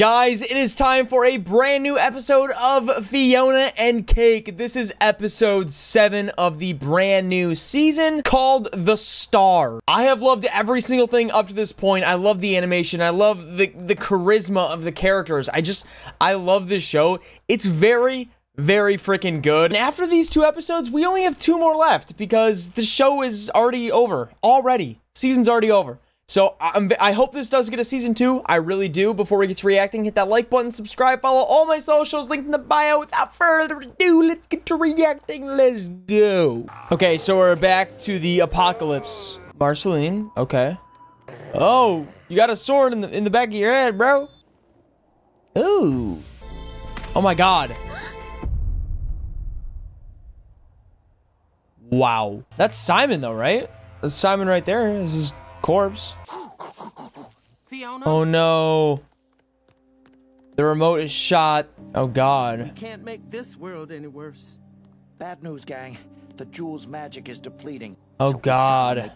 Guys, it is time for a brand new episode of Fionna and Cake. This is episode 7 of the brand new season called The Star. I have loved every single thing up to this point. I love the animation. I love the charisma of the characters. I love this show. It's very freaking good. And after these 2 episodes, we only have 2 more left because the show is already over. Season's already over. So I hope this does get a season 2. I really do. Before we get to reacting, hit that like button, subscribe, follow all my socials, linked in the bio. Without further ado, let's get to reacting. Let's go. Okay, so we're back to the apocalypse. Marceline, okay. Oh, you got a sword in the back of your head, bro. Ooh. Oh my God. Wow. That's Simon though, right? That's Simon right there. This is corpse. Fionna? Oh no. The remote is shot. Oh God. We can't make this world any worse. Bad news, gang. The jewel's magic is depleting. Oh God.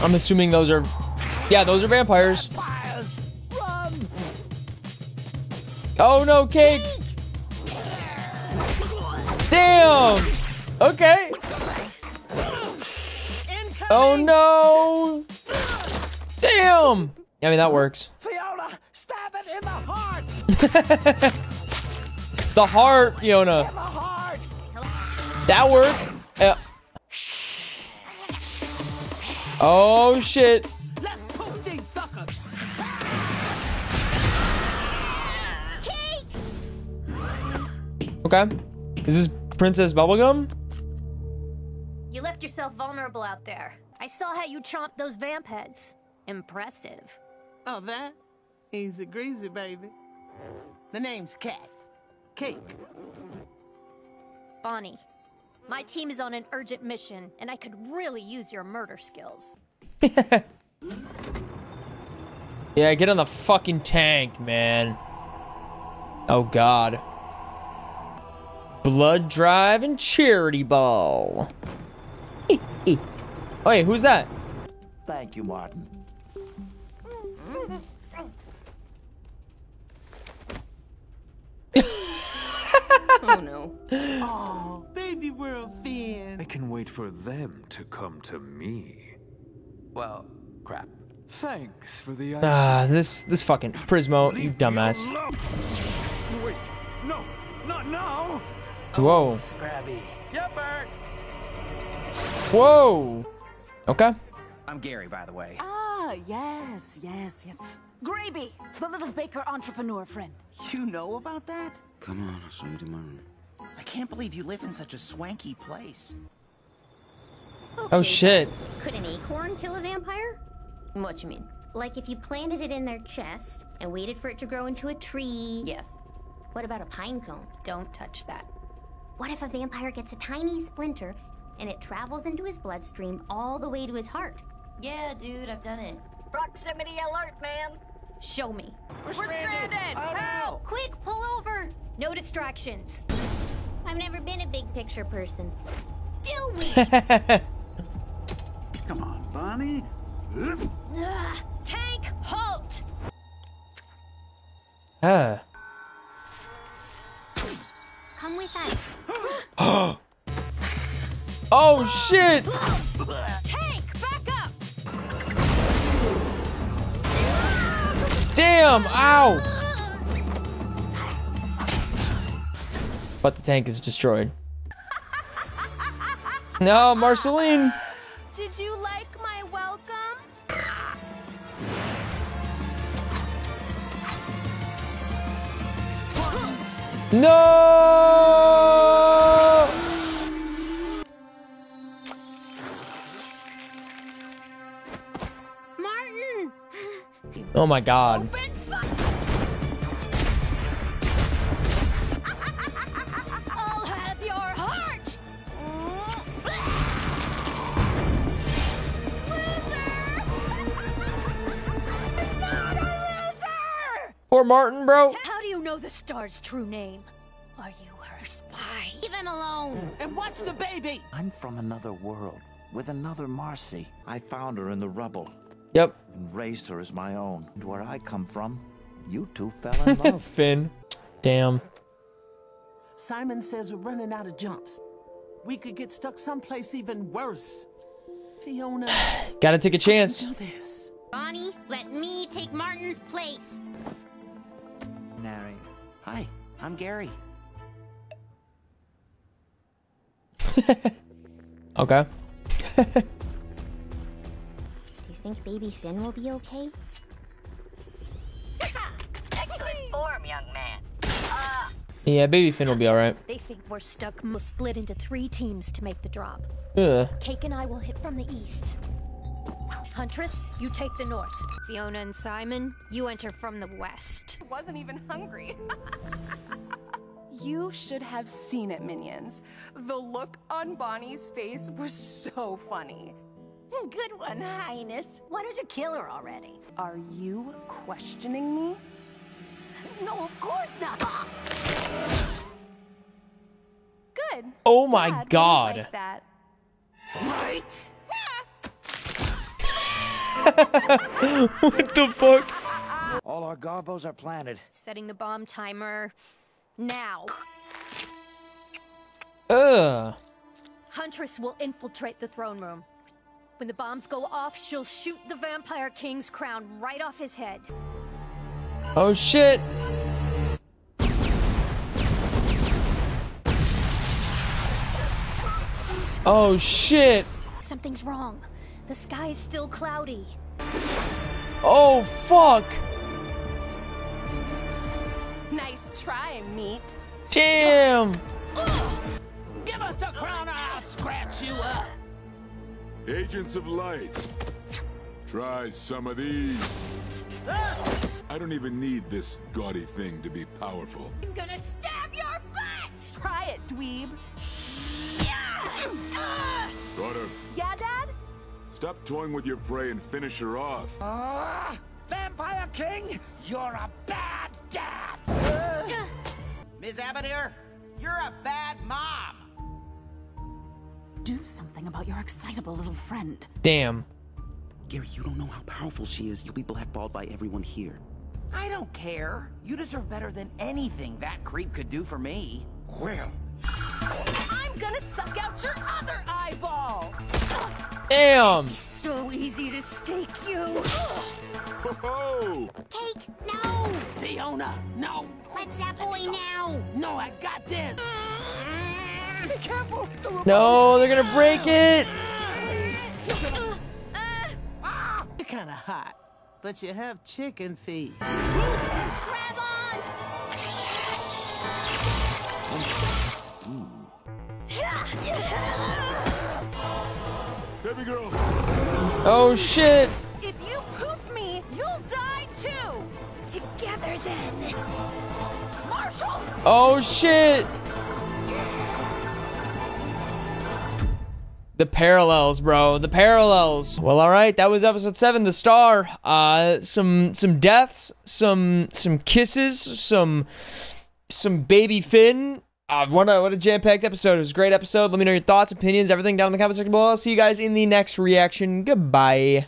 I'm assuming those are... yeah, those are vampires. Run. Oh no, Cake. Damn. Okay. Oh no! Damn! I mean, that works. Fionna, stab it in the heart. The heart, Fionna. In the heart. That worked. Oh shit! Let's poke these suckers. Okay. Is this Princess Bubblegum? You left yourself vulnerable out there. I saw how you chomped those vamp heads. Impressive. Oh, that? Easy greasy, baby. The name's Cat. Cake. Bonnie. My team is on an urgent mission, and I could really use your murder skills. Yeah, get on the fucking tank, man. Oh, God. Blood drive and charity ball. Wait, who's that? Thank you, Martin. Oh no. Oh, baby world Finn. I can wait for them to come to me. Well, crap. Thanks for the idea. This fucking Prismo, you dumbass. Wait, no, not now. Whoa. Scrabby. Yeah, Bert. Whoa. Okay. I'm Gary, by the way. Ah, yes. Greeby, the little baker entrepreneur friend. You know about that? Come on, I'll show you tomorrow. I can't believe you live in such a swanky place. Okay. Oh, shit. Could an acorn kill a vampire? What you mean? Like if you planted it in their chest and waited for it to grow into a tree. Yes. What about a pine cone? Don't touch that. What if a vampire gets a tiny splinter and it travels into his bloodstream all the way to his heart? Yeah, dude, I've done it. Proximity alert, man. Show me. We're stranded! Oh, help! No. Quick, pull over! No distractions. I've never been a big picture person. Do we? Come on, Bonnie. Tank, halt! Come with us. Oh shit! Tank, back up! Damn! Ow! But the tank is destroyed. No, Marceline! Did you like my welcome? No! Martin! Oh my God. I'll have your heart! Loser! I'm not a loser! Poor Martin, bro. Know the star's true name. Are you her spy? Leave him alone. And watch the baby. I'm from another world. with another Marcy. I found her in the rubble. Yep. And raised her as my own. And where I come from, you two fell in love. Finn. Damn. Simon says we're running out of jumps. We could get stuck someplace even worse. Fiona. Gotta take a chance. Do this. Bonnie, let me take Martin's place. Narrates. Hi, I'm Gary. Okay. Do you think baby Finn will be okay? Excellent form, young man. Yeah, baby Finn will be all right. They think we're stuck. We'll split into 3 teams to make the drop. Cake and I will hit from the east. Huntress, you take the north. Fiona and Simon, you enter from the west. I wasn't even hungry. You should have seen it, minions. The look on Bonnie's face was so funny. Good one, Highness. Why don't you kill her already? Are you questioning me? No, of course not. Good. Oh my God. Like that. Right. What the fuck? All our garbos are planted. Setting the bomb timer now. Huntress will infiltrate the throne room. When the bombs go off, she'll shoot the Vampire King's crown right off his head. Oh shit. Oh shit. Something's wrong. The sky is still cloudy. Oh fuck. Nice try, meat. Damn. Give us the crown or I'll scratch you up. Agents of light. Try some of these. I don't even need this gaudy thing to be powerful. I'm gonna stab your butt! Try it, dweeb. Yeah! Daughter. Yeah, Dad? Stop toying with your prey and finish her off. Vampire King, you're a bad dad! Ms. Abadir, you're a bad mom! Do something about your excitable little friend. Damn. Gary, you don't know how powerful she is. You'll be blackballed by everyone here. I don't care. You deserve better than anything that creep could do for me. Well, I'm gonna suck out your other eyeball. Damn. So easy to stake you. Cake, no. Fiona, no. Let's that boy now. No, I got this. Be careful. No, they're gonna break it. Kinda hot, but you have chicken feet. Grab on! Baby girl. Oh shit! If you poof me, you'll die too. Together then, Marshall. Oh shit! The parallels, bro. The parallels. Well, all right. That was episode 7, The Star. Some deaths, some kisses, some baby Finn. What a jam-packed episode. It was a great episode. Let me know your thoughts, opinions, everything down in the comment section below. I'll see you guys in the next reaction. Goodbye.